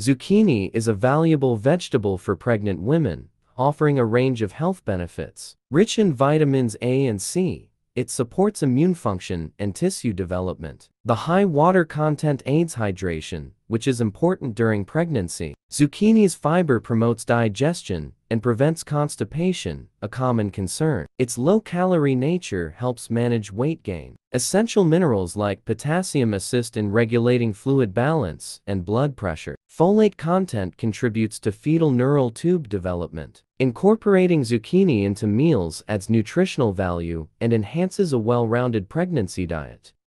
Zucchini is a valuable vegetable for pregnant women, offering a range of health benefits. Rich in vitamins A and C, it supports immune function and tissue development. The high water content aids hydration, which is important during pregnancy. Zucchini's fiber promotes digestion and prevents constipation, a common concern. Its low-calorie nature helps manage weight gain. Essential minerals like potassium assist in regulating fluid balance and blood pressure. Folate content contributes to fetal neural tube development. Incorporating zucchini into meals adds nutritional value and enhances a well-rounded pregnancy diet.